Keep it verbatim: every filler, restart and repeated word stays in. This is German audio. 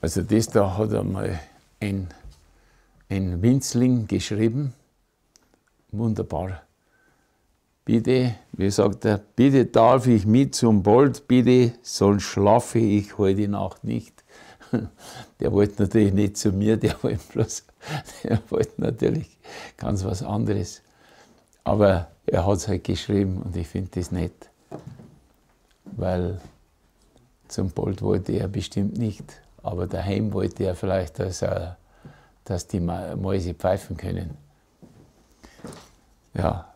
Also das da hat einmal ein, ein Winzling geschrieben, wunderbar. Bitte, wie sagt er, bitte darf ich mit zum Bold, bitte, sonst schlafe ich heute Nacht nicht. Der wollte natürlich nicht zu mir, der wollte bloß, der wollte natürlich ganz was anderes. Aber er hat es halt geschrieben und ich finde das nett, weil zum Bold wollte er bestimmt nicht, aber daheim wollte er vielleicht, dass, er, dass die Mäuse pfeifen können. Ja.